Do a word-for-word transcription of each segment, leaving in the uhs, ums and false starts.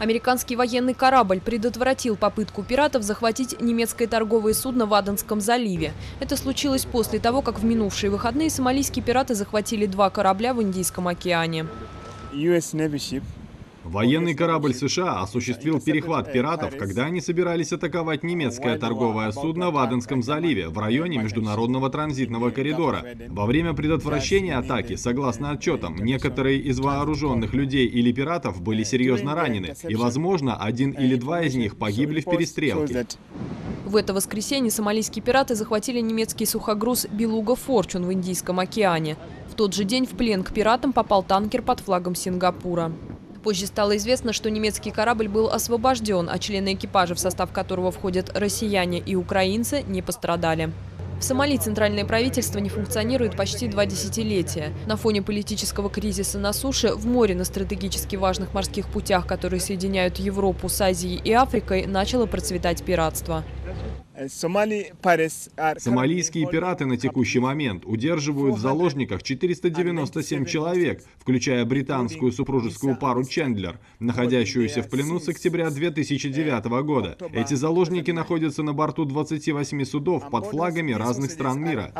Американский военный корабль предотвратил попытку пиратов захватить немецкое торговое судно в Аденском заливе. Это случилось после того, как в минувшие выходные сомалийские пираты захватили два корабля в Индийском океане. Военный корабль США осуществил перехват пиратов, когда они собирались атаковать немецкое торговое судно в Аденском заливе в районе Международного транзитного коридора. Во время предотвращения атаки, согласно отчетам, некоторые из вооруженных людей или пиратов были серьезно ранены, и, возможно, один или два из них погибли в перестрелке. В это воскресенье сомалийские пираты захватили немецкий сухогруз «Белуга Форчун» в Индийском океане. В тот же день в плен к пиратам попал танкер под флагом Сингапура. Позже стало известно, что немецкий корабль был освобожден, а члены экипажа, в состав которого входят россияне и украинцы, не пострадали. В Сомали центральное правительство не функционирует почти два десятилетия. На фоне политического кризиса на суше, в море на стратегически важных морских путях, которые соединяют Европу с Азией и Африкой, начало процветать пиратство. Сомалийские пираты на текущий момент удерживают в заложниках четыреста девяносто семь человек, включая британскую супружескую пару Чендлер, находящуюся в плену с октября две тысячи девятого года. Эти заложники находятся на борту двадцати восьми судов под флагами разных стран мира.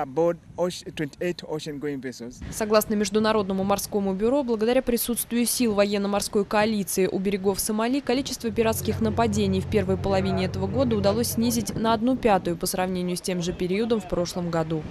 Согласно Международному морскому бюро, благодаря присутствию сил военно-морской коалиции у берегов Сомали, количество пиратских нападений в первой половине этого года удалось снизить на одну пятую по сравнению с тем же периодом в прошлом году.